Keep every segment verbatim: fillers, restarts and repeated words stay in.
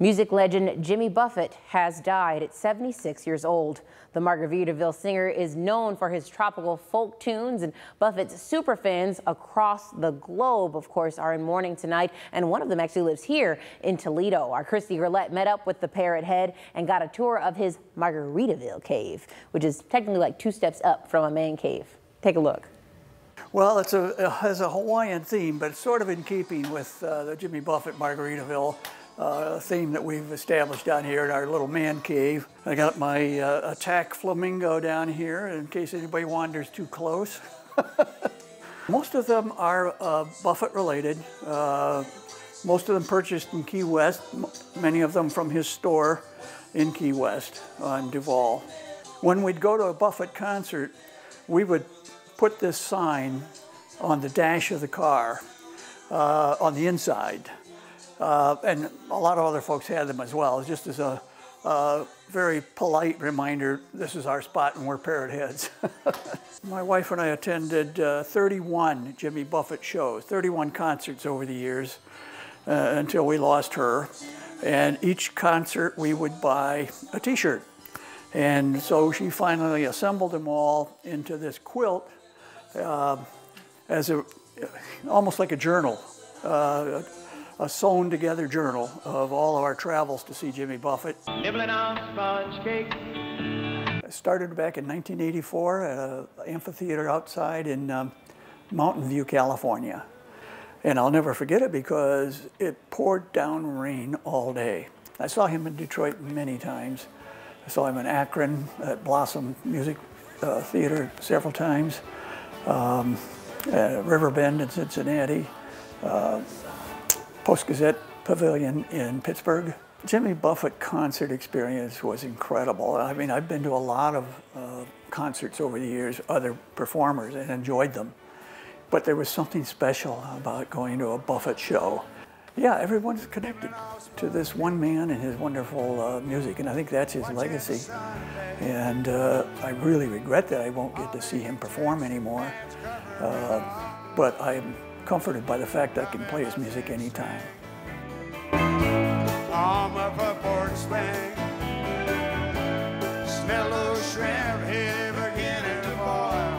Music legend Jimmy Buffett has died at seventy-six years old. The Margaritaville singer is known for his tropical folk tunes, and Buffett's superfans across the globe, of course, are in mourning tonight, and one of them actually lives here in Toledo. Our Christy Roulette met up with the Parrot Head and got a tour of his Margaritaville cave, which is technically like two steps up from a man cave. Take a look. Well, it's a, it has a Hawaiian theme, but it's sort of in keeping with uh, the Jimmy Buffett Margaritaville Uh, theme that we've established down here in our little man cave. I got my uh, attack flamingo down here in case anybody wanders too close. Most of them are uh, Buffett related. Uh, most of them purchased in Key West, m many of them from his store in Key West on Duval. When we'd go to a Buffett concert, we would put this sign on the dash of the car uh, on the inside. Uh, and a lot of other folks had them as well, just as a uh, very polite reminder, this is our spot and we're Parrot Heads. My wife and I attended uh, thirty-one Jimmy Buffett shows, thirty-one concerts over the years uh, until we lost her. And each concert we would buy a t-shirt. And so she finally assembled them all into this quilt uh, as a, almost like a journal. Uh, a sewn together journal of all of our travels to see Jimmy Buffett. Nibbling on sponge cake. I started back in nineteen eighty-four at an amphitheater outside in um, Mountain View, California. And I'll never forget it because it poured down rain all day. I saw him in Detroit many times. I saw him in Akron at Blossom Music uh, Theater several times, um, at Riverbend in Cincinnati. Uh, Post-Gazette Pavilion in Pittsburgh. Jimmy Buffett concert experience was incredible. I mean, I've been to a lot of uh, concerts over the years, other performers, and enjoyed them. But there was something special about going to a Buffett show. Yeah, everyone's connected to this one man and his wonderful uh, music, and I think that's his legacy. And uh, I really regret that I won't get to see him perform anymore, uh, but I'm comforted by the fact that I can play his music anytime. I'm up a porch bank, smell those shrimp here again in the boil.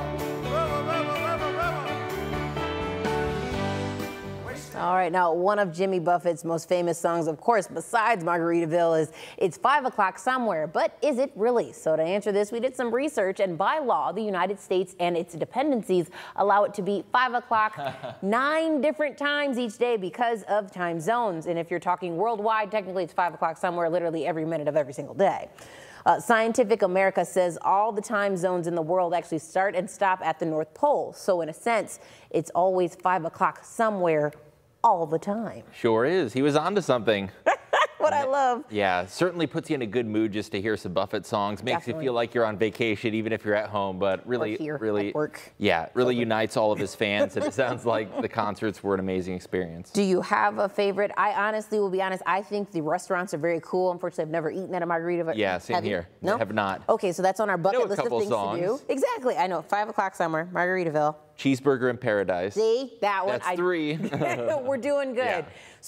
All right, now one of Jimmy Buffett's most famous songs, of course, besides Margaritaville, is It's Five O'Clock Somewhere, but is it really? So to answer this, we did some research, and by law, the United States and its dependencies allow it to be five o'clock nine different times each day because of time zones. And if you're talking worldwide, technically it's five o'clock somewhere literally every minute of every single day. Uh, Scientific America says all the time zones in the world actually start and stop at the North Pole. So in a sense, it's always five o'clock somewhere all the time. Sure is. He was onto something. What I love. Yeah, certainly puts you in a good mood just to hear some Buffett songs. Makes Definitely. You feel like you're on vacation, even if you're at home. But really, here, really, work. Yeah, really Over. Unites all of his fans. And it sounds like the concerts were an amazing experience. Do you have a favorite? I honestly will be honest. I think the restaurants are very cool. Unfortunately, I've never eaten at a Margaritaville. Yeah, same have here. You? No, have not. Okay, so that's on our bucket you know list of things songs. to do. Exactly. I know. Five o'clock somewhere, Margaritaville. Cheeseburger in Paradise. See that one? That's I, three. We're doing good. Yeah. So